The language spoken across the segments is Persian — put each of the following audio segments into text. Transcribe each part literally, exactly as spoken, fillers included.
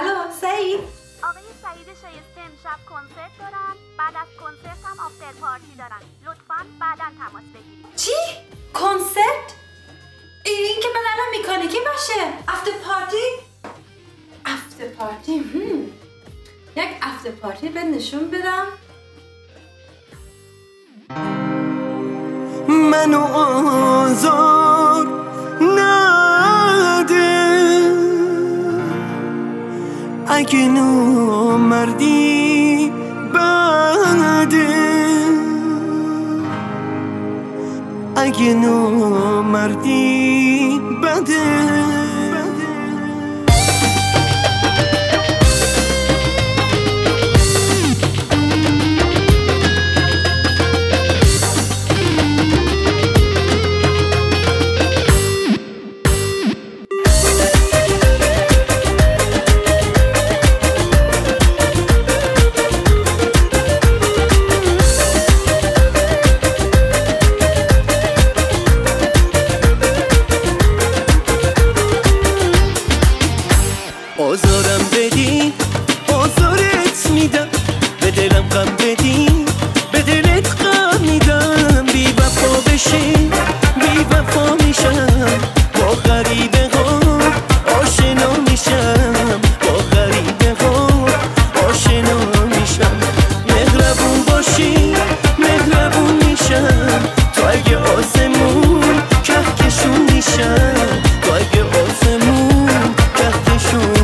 الو سعید، آقای سعید شایسته امشب کنسرت دارن، بعد از کنسرت هم آفتر پارتی دارن، لطفاً بعداً تماس بگیرید. چی؟ کنسرت؟ این که من الان میکانیکی باشه. آفتر پارتی؟ آفتر پارتی. هم. یک آفتر پارتی به نشون بدم. منو آزار نده، اگه نامردی بده، اگه نامردی بده. آزارم بدی، آزارت میدم، به دلم غم بدی، به دلت غم میدم. بی وفا بشی، بی وفا میشم، با غریبه ها آشنا میشم، با غریبه ها آشنا میشم. مهربون باشی، مهربون میشم، تو اگه آسمون کهکشون میشم، تو اگه آسمون کهکشون.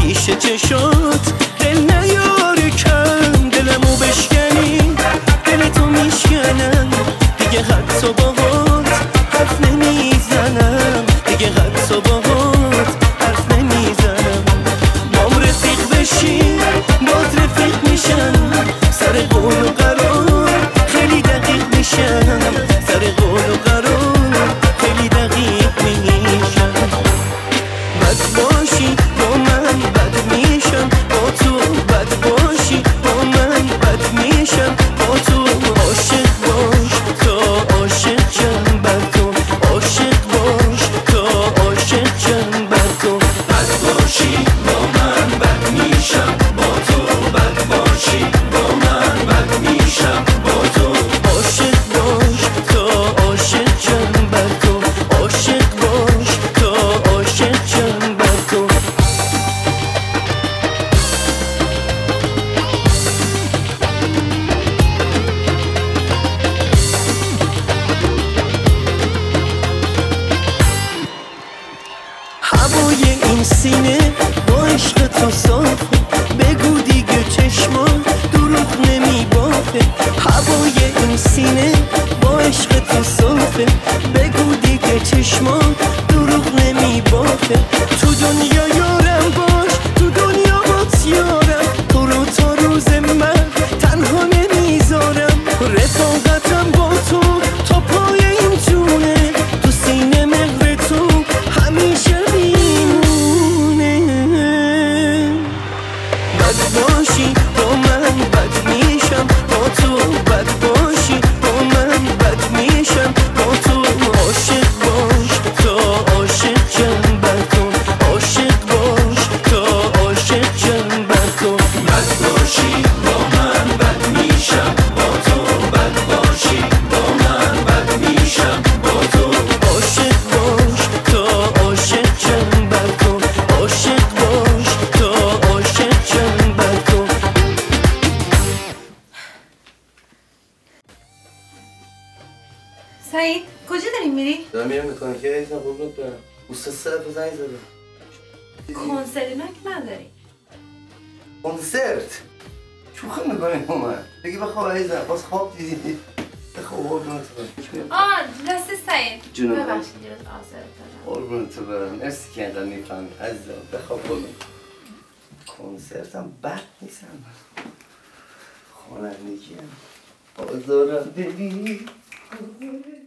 پیش چشات دل نیاره کم، دلمو بشکنی، دلتو میشکنم دیگه، حتی باهات حرف نمیزنم دیگه، حتی باهات حرف نمیزنم. بام رفیق بشی، باز رفیق میشم، سر قول و قرار خیلی دقیق میشم، سر قول و قرار خیلی دقیق میشم. بد باشی با من بد میشم، با تو بد باشی با من بد میشم، با تو عاشق باش تا عاشق شم بر تو، عاشق باش تا عاشق شم بر تو. بد باشی با من بد میشم، با تو بد باشی با من بد میشم، با تو عاشق باش تا عاشق شم بر تو، عاشق باش تا عاشق شم بر تو. هوای این سینه با عشق تو صاف، بگو دیگه چشما دروغ نمی بافه. هوای این سینه با عشق تو صافه، بگو دیگه چشما دروغ نمی بافه. تو دنیا یارم باش، تو دنیا بات یارم، تو رو تا روز من تنها نمیذارم. رفاقتم با تو تا پای این جونه، تو سینه مهر تو همیشه میمونه. بد باشی با من بد میشم، با تو بد باشی با من بد میشم، با تو عاشق باش تا عاشق شم بر تو، عاشق کجا داریم میری؟ دارم میرم به کنسرت ایزم قربونت برم. او سه سر بزنی زده. کنسرت من که من داریم. کنسرت؟ چوخه میکنیم اومد. بگی بخواب ایزم. باز خواب دیدی. بخواب قربونت برم. آه راستی سعید. جونم. ببخشید دیروز آزارت دادم. قربونت برم. مرسی که اینقدر میفهمی عزیزم. بخواب قربونت. کنسرتم بد نیستم. خوانندگیم. آزارم ببین.